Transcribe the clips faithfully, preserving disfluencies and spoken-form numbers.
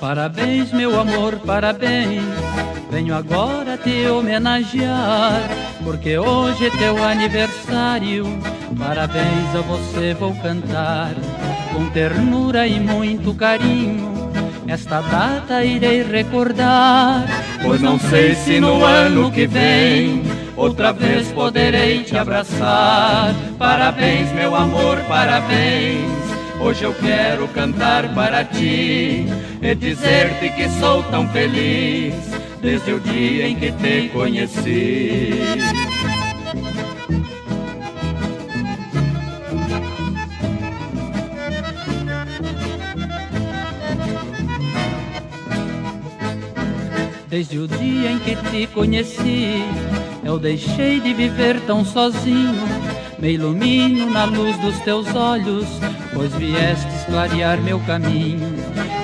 Parabéns, meu amor, parabéns, venho agora te homenagear, porque hoje é teu aniversário. Parabéns a você vou cantar, com ternura e muito carinho, esta data irei recordar. Pois não sei se no ano que vem, outra vez poderei te abraçar. Parabéns, meu amor, parabéns, hoje eu quero cantar para ti e dizer-te que sou tão feliz desde o dia em que te conheci. Desde o dia em que te conheci, eu deixei de viver tão sozinho. Me ilumino na luz dos teus olhos, pois vieste clarear meu caminho.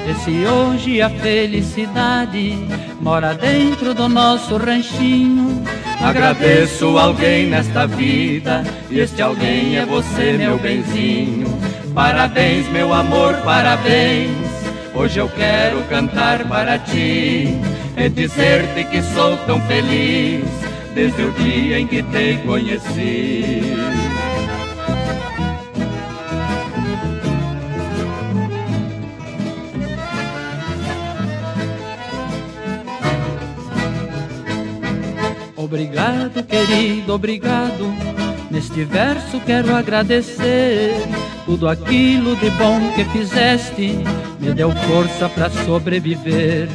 E se hoje a felicidade mora dentro do nosso ranchinho, agradeço alguém nesta vida, e este alguém é você, meu benzinho. Parabéns, meu amor, parabéns, hoje eu quero cantar para ti e dizer-te que sou tão feliz desde o dia em que te conheci. Obrigado, querido, obrigado, neste verso quero agradecer. Tudo aquilo de bom que fizeste me deu força para sobreviver.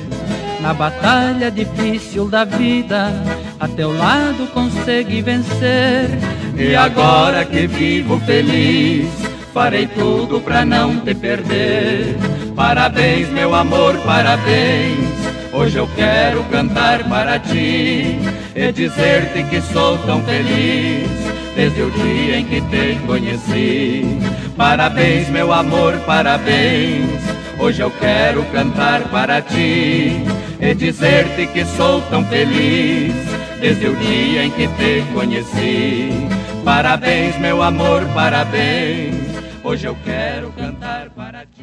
Na batalha difícil da vida, a teu lado consegui vencer. E agora que vivo feliz, farei tudo pra não te perder. Parabéns, meu amor, parabéns, hoje eu quero cantar para ti e dizer-te que sou tão feliz desde o dia em que te conheci. Parabéns, meu amor, parabéns, hoje eu quero cantar para ti e dizer-te que sou tão feliz desde o dia em que te conheci. Parabéns, meu amor, parabéns, hoje eu quero cantar para ti.